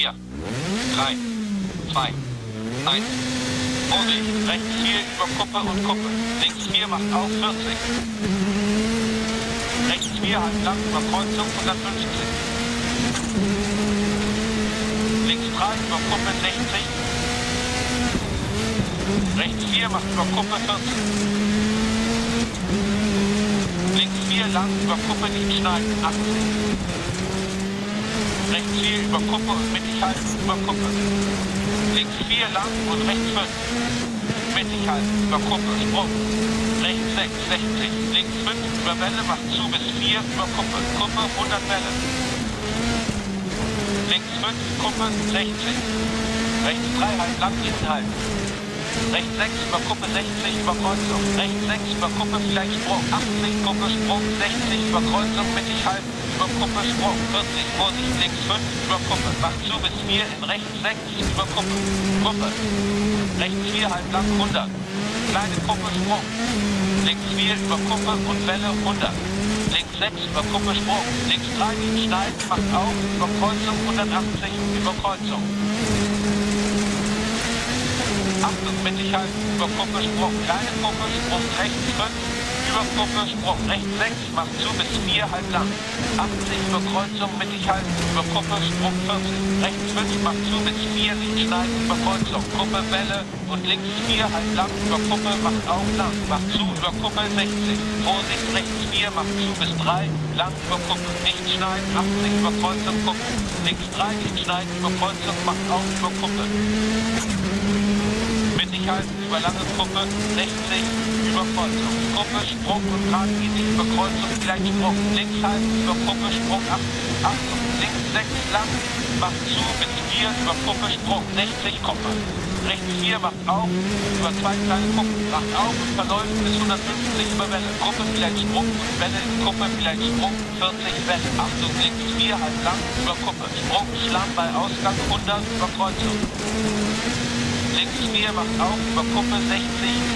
4, 3, 2, 1. Vorsicht, rechts 4 über Kuppe und Kuppe. Links 4 macht auf 40. Rechts 4 halb lang über Kreuzung 150. Links 3 über Kuppe 60. Rechts 4 macht über Kuppe 40. Links 4 lang über Kuppe nicht schneiden 80. Rechts 4 über Kuppe und mittig halten über Kuppe. Links 4 lang und rechts 5. Mittig halten über Kuppe, Sprung. Rechts 6, 60. Links 5 über Welle, macht zu bis 4 über Kuppe. Kuppe 100 Welle. Links 5, Kuppe 60. Rechts 3 halb lang, hinten halten. Rechts 6 über Kuppe 60 über Kreuzung. Rechts 6 über Kuppe, vielleicht Sprung. 80 Kuppe, Sprung. 60 über Kreuzung, mittig halten. Über Kuppe, Sprung. 40, Vorsicht, links 5 über Kuppe. Macht zu bis 4 in rechts 6 über Kuppe. Kuppe. Rechts 4 halb lang 100. Kleine Kuppe, Sprung. Links 4 über Kuppe und Welle 100. Links 6 über Kuppe, Sprung. Links 3 in Schneid, macht auf. Über Kreuzung 180 über Kreuzung. Achtung, mittig halten, über Kuppe, Sprung, kleine Kuppe, Sprung, rechts 5, über Kuppe, Sprung, rechts 6, macht zu bis 4, halb lang. 80, über Kreuzung, mittig halten, über Kuppe, Sprung 40, rechts 5, macht zu bis 4, nicht schneiden, über Kreuzung, Kuppe, Welle und links 4, halb lang, über Kuppe, macht auf, lang, macht zu, über Kuppe, 60, Vorsicht, rechts 4, macht zu bis 3, lang, über Kuppe, nicht schneiden, 80, über Kreuzung, Kuppe, links 3, nicht schneiden, über Kreuzung, macht auf, über Kuppe. Halten, über lange Kuppe, 60, über Kreuzung, Kuppe, Sprung und gerade easy über Kreuzung, gleich Sprung, links halten, über Kuppe, Sprung, 80, Achtung, links 6, lang, macht zu, bis 4, über Kuppe, Sprung, 60, Kuppe, rechts 4, macht auf, über zwei kleine Kuppen, macht auf und verläuft bis 150 über Welle, Kuppe, vielleicht Sprung, und Welle in Kuppe, vielleicht Sprung, 40, Welle, Achtung, links 4, halb lang, über Kuppe, Sprung, Schlamm bei Ausgang, 100, über Kreuzung. Links 4 macht auf, über Kuppe 60,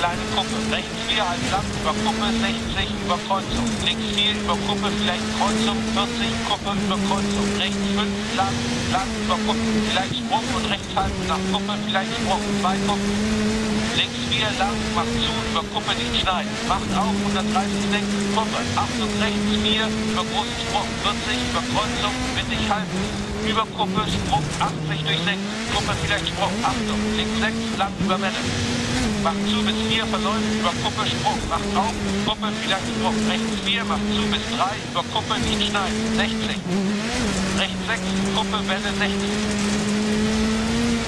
kleine Kuppe. Rechts 4 halb lang, über Kuppe 60, über Kreuzung. Links 4 über Kuppe, vielleicht Kreuzung, 40, Kuppe über Kreuzung. Rechts 5 lang, lang über Kuppe, vielleicht Sprung und rechts halb nach Kuppe, vielleicht Sprung, 2 Kuppen. Links 4 lang, macht zu, über Kuppe nicht schneiden. Macht auf, 130, links, Kuppe. Achtung, rechts 4, über großen Sprung, 40, über Kreuzung, mittig halten. Über Kuppe, Sprung, 80 durch 6, Kuppe vielleicht Sprung, Achtung, links 6, lang über Welle. Macht zu bis 4, verläuft über Kuppe, Sprung, macht auf, Kuppe vielleicht Sprung, rechts 4, macht zu bis 3, über Kuppe nicht schneiden, 60. Rechts 6, Kuppe, Welle 60.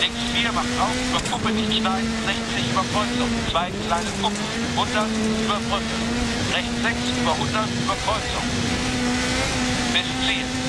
Links 4, macht auf, über Kuppe nicht schneiden, 60 über Kreuzung, 2 kleine Kuppen, 100 über Brücke. Rechts 6, über 100 über Kreuzung. Bis 10.